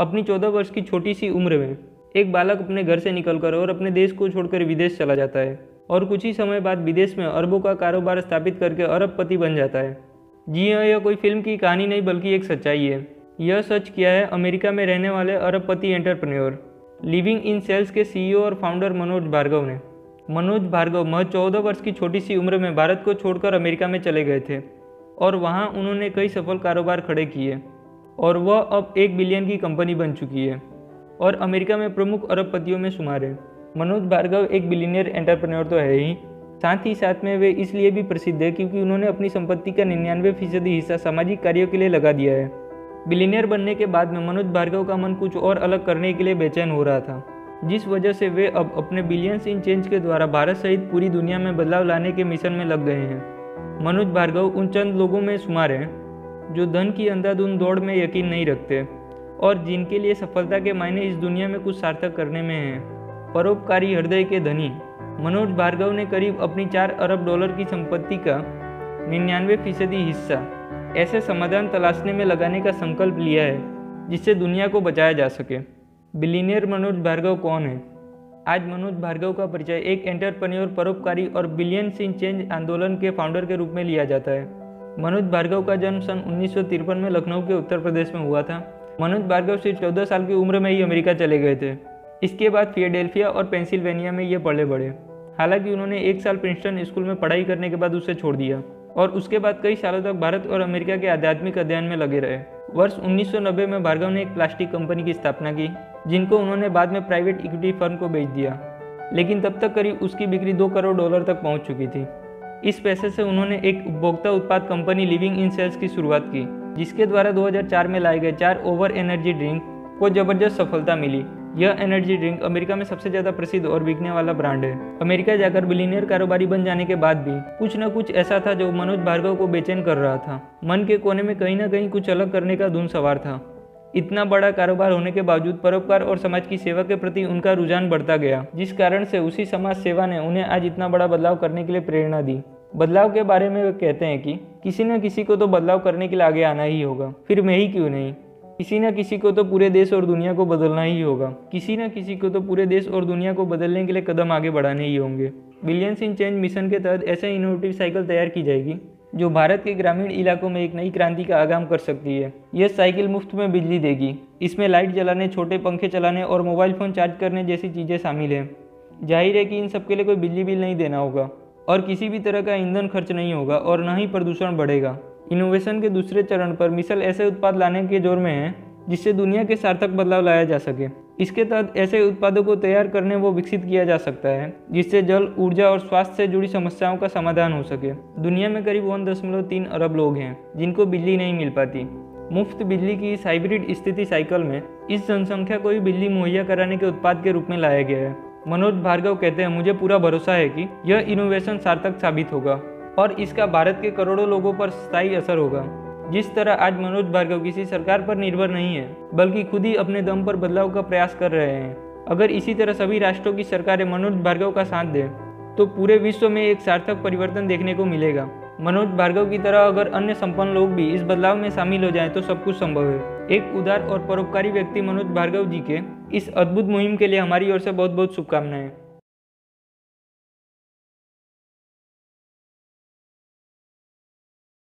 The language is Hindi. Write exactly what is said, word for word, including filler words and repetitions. अपनी चौदह वर्ष की छोटी सी उम्र में एक बालक अपने घर से निकलकर और अपने देश को छोड़कर विदेश चला जाता है और कुछ ही समय बाद विदेश में अरबों का कारोबार स्थापित करके अरबपति बन जाता है। जी हाँ, यह कोई फिल्म की कहानी नहीं बल्कि एक सच्चाई है। यह सच किया है अमेरिका में रहने वाले अरबपति एंटरप्रेन्योर लिविंग इन सेल्स के सीईओ और फाउंडर मनोज भार्गव ने। मनोज भार्गव महज चौदह वर्ष की छोटी सी उम्र में भारत को छोड़कर अमेरिका में चले गए थे और वहाँ उन्होंने कई सफल कारोबार खड़े किए और वह अब एक बिलियन की कंपनी बन चुकी है और अमेरिका में प्रमुख अरबपतियों में शुमार है। मनोज भार्गव एक बिलियनियर एंटरप्रेन्योर तो है ही, साथ ही साथ में वे इसलिए भी प्रसिद्ध है क्योंकि उन्होंने अपनी संपत्ति का निन्यानवे फीसदी हिस्सा सामाजिक कार्यों के लिए लगा दिया है। बिलियनियर बनने के बाद में मनोज भार्गव का मन कुछ और अलग करने के लिए बेचैन हो रहा था, जिस वजह से वे अब अपने बिलियंस इन चेंज के द्वारा भारत सहित पूरी दुनिया में बदलाव लाने के मिशन में लग गए हैं। मनोज भार्गव उन चंद लोगों में शुमार हैं जो धन की अंधाधुंध दौड़ में यकीन नहीं रखते और जिनके लिए सफलता के मायने इस दुनिया में कुछ सार्थक करने में हैं। परोपकारी हृदय के धनी मनोज भार्गव ने करीब अपनी चार अरब डॉलर की संपत्ति का निन्यानवे फीसदी हिस्सा ऐसे समाधान तलाशने में लगाने का संकल्प लिया है जिससे दुनिया को बचाया जा सके। बिलियनियर मनोज भार्गव कौन है? आज मनोज भार्गव का परिचय एक एंटरप्रेन्योर, परोपकारी और बिलियंस इन चेंज आंदोलन के फाउंडर के रूप में लिया जाता है। मनोज भार्गव का जन्म सन उन्नीस सौ तिरपन में लखनऊ के उत्तर प्रदेश में हुआ था। मनोज भार्गव सिर्फ चौदह साल की उम्र में ही अमेरिका चले गए थे। इसके बाद फिलाडेल्फिया और पेंसिल्वेनिया में ये पले बढ़े। हालांकि उन्होंने एक साल प्रिंसटन स्कूल में पढ़ाई करने के बाद उसे छोड़ दिया और उसके बाद कई सालों तक भारत और अमेरिका के आध्यात्मिक अध्ययन में लगे रहे। वर्ष उन्नीस सौ नब्बे में भार्गव ने एक प्लास्टिक कंपनी की स्थापना की, जिनको उन्होंने बाद में प्राइवेट इक्विटी फर्म को बेच दिया, लेकिन तब तक करीब उसकी बिक्री दो करोड़ डॉलर तक पहुँच चुकी थी। इस पैसे से उन्होंने एक उपभोक्ता उत्पाद कंपनी लिविंग इन सेल्स की शुरुआत की, जिसके द्वारा दो हज़ार चार में लाए गए चार ओवर एनर्जी ड्रिंक को जबरदस्त सफलता मिली। यह एनर्जी ड्रिंक अमेरिका में सबसे ज़्यादा प्रसिद्ध और बिकने वाला ब्रांड है। अमेरिका जाकर बिलियनियर कारोबारी बन जाने के बाद भी कुछ न कुछ ऐसा था जो मनोज भार्गव को बेचैन कर रहा था। मन के कोने में कहीं ना कहीं कुछ अलग करने का धुन सवार था। इतना बड़ा कारोबार होने के बावजूद परोपकार और समाज की सेवा के प्रति उनका रुझान बढ़ता गया, जिस कारण से उसी समाज सेवा ने उन्हें आज इतना बड़ा बदलाव करने के लिए प्रेरणा दी। बदलाव के बारे में वे कहते हैं कि किसी न किसी को तो बदलाव करने के लिए आगे आना ही होगा, फिर मैं ही क्यों नहीं। किसी न किसी को तो पूरे देश और दुनिया को बदलना ही होगा, किसी न किसी को तो पूरे देश और दुनिया को बदलने के लिए कदम आगे बढ़ाने ही होंगे। बिलियंस इन चेंज मिशन के तहत ऐसे इनोवेटिव साइकिल तैयार की जाएगी जो भारत के ग्रामीण इलाकों में एक नई क्रांति का आगाम कर सकती है। यह साइकिल मुफ्त में बिजली देगी। इसमें लाइट जलाने, छोटे पंखे चलाने और मोबाइल फ़ोन चार्ज करने जैसी चीज़ें शामिल हैं। जाहिर है कि इन सबके लिए कोई बिजली बिल नहीं देना होगा और किसी भी तरह का ईंधन खर्च नहीं होगा और न ही प्रदूषण बढ़ेगा। इनोवेशन के दूसरे चरण पर मिसल ऐसे उत्पाद लाने के जोर में है जिससे दुनिया के सार्थक बदलाव लाया जा सके। इसके तहत ऐसे उत्पादों को तैयार करने व विकसित किया जा सकता है जिससे जल, ऊर्जा और स्वास्थ्य से जुड़ी समस्याओं का समाधान हो सके। दुनिया में करीब एक दशमलव तीन अरब लोग हैं जिनको बिजली नहीं मिल पाती। मुफ्त बिजली की इस हाइब्रिड स्थिति साइकिल में इस जनसंख्या को ही बिजली मुहैया कराने के उत्पाद के रूप में लाया गया है। मनोज भार्गव कहते हैं, मुझे पूरा भरोसा है कि यह इनोवेशन सार्थक साबित होगा और इसका भारत के करोड़ों लोगों पर स्थायी असर होगा। जिस तरह आज मनोज भार्गव किसी सरकार पर निर्भर नहीं है बल्कि खुद ही अपने दम पर बदलाव का प्रयास कर रहे हैं, अगर इसी तरह सभी राष्ट्रों की सरकारें मनोज भार्गव का साथ दें तो पूरे विश्व में एक सार्थक परिवर्तन देखने को मिलेगा। मनोज भार्गव की तरह अगर अन्य संपन्न लोग भी इस बदलाव में शामिल हो जाएं तो सब कुछ संभव है। एक उदार और परोपकारी व्यक्ति मनोज भार्गव जी के इस अद्भुत मुहिम के लिए हमारी ओर से बहुत बहुत शुभकामनाएं।